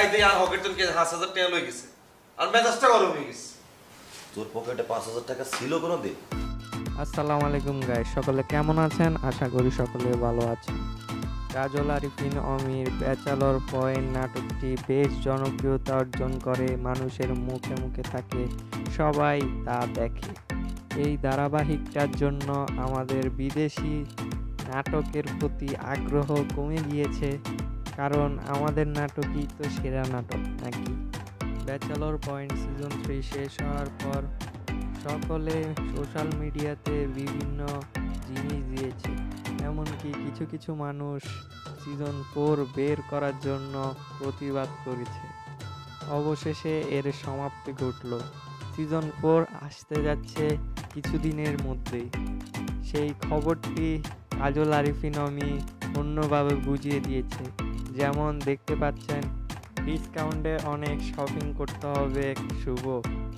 আইতে আর হকের জনকে 5000 টাকা লই গেছে আর মেজাজটা গরম হয়ে গেছে। তোর পকেটে 5000 টাকা ছিল কোন দিন? আসসালামু আলাইকুম গাইস, সকলে কেমন আছেন? আশা করি সকলে ভালো আছেন। কাজল আরিফিন অমির ব্যাচেলর পয়েন্ট নাটকটি বেশ জনপ্রিয়তা অর্জন করে, মানুষের মুখে মুখে থাকে, সবাই তা দেখে। এই ধারাবাহিকটার জন্য আমাদের বিদেশি নাটকের প্রতি আগ্রহ কমে গিয়েছে, কারণ আমাদের নাটকই তো সেরা নাটক নাকি। ব্যাচেলর পয়েন্ট সিজন 3 শেষ হওয়ার পর সকলে সোশ্যাল মিডিয়াতে বিভিন্ন জিনিস দিয়েছে, এমনকি কিছু কিছু মানুষ সিজন 4 বের করার জন্য প্রতিবাদ করেছে। অবশেষে এর সমাপ্তি ঘটল। সিজন 4 আসতে যাচ্ছে কিছুদিনের মধ্যেই। সেই খবরটি কাজল আরিফিন অমি অন্যভাবে বুঝিয়ে দিয়েছে। যেমন দেখতে পাচ্ছেন, ডিসকাউন্টে অনেক শপিং করতে হবে শুভ,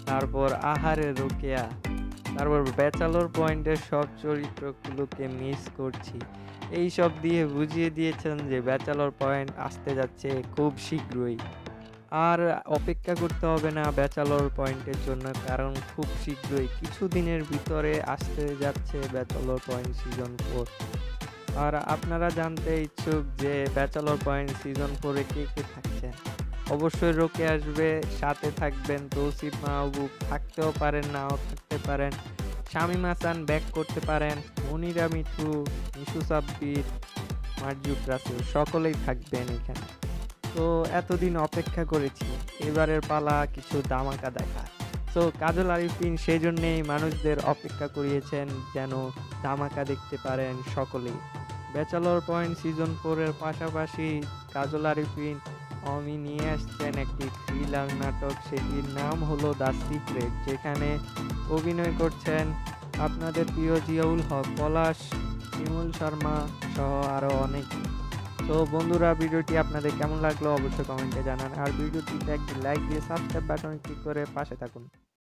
তারপর আহারে রোকেয়া, তারপর ব্যাচেলর পয়েন্টের সব চরিত্রগুলোকে মিস করছি, এই সব দিয়ে বুঝিয়ে দিয়েছেন যে ব্যাচেলর পয়েন্ট আসতে যাচ্ছে খুব শীঘ্রই। আর অপেক্ষা করতে হবে না ব্যাচেলর পয়েন্টের জন্য, কারণ খুব শীঘ্রই কিছুদিনের ভিতরে আসতে যাচ্ছে ব্যাচেলর পয়েন্ট সিজন 4। আর আপনারা জানতে ইচ্ছুক যে ব্যাচেলর পয়েন্ট সিজন 4-এ কে কে থাকছেন? অবশ্যই রোকে আসবে, সাথে থাকবেন তৌসিফ মাহবুব, থাকতেও পারেন নাও থাকতে পারেন, শামীম হাসান ব্যাক করতে পারেন, মনিরা মিঠু, মিশু সাব্বির, মার্জুক রাসেল সকলেই থাকবেন এখানে। তো এতদিন অপেক্ষা করেছি, এবারের পালা কিছু ধামাকা দেখা। তো কাজল আরিফিন সেই জন্যেই মানুষদের অপেক্ষা করিয়েছেন যেন ধামাকা দেখতে পারেন সকলেই। ব্যাচেলর পয়েন্ট সিজন 4-এর পাশাপাশি কাজল আরিফিন আমি নিয়ে আসছেন একটি থ্রিলার নাটক, সেটির নাম হলো দ্য সিক্রেট, যেখানে অভিনয় করছেন আপনাদের প্রিয় জিয়াউল হক পলাশ, ভিমুল শর্মা সহ আরও অনেকে। তো বন্ধুরা, ভিডিওটি আপনাদের কেমন লাগলো অবশ্যই কমেন্টে জানান, আর ভিডিওটিতে একটি লাইক দিয়ে সাবস্ক্রাইব বাটন ক্লিক করে পাশে থাকুন।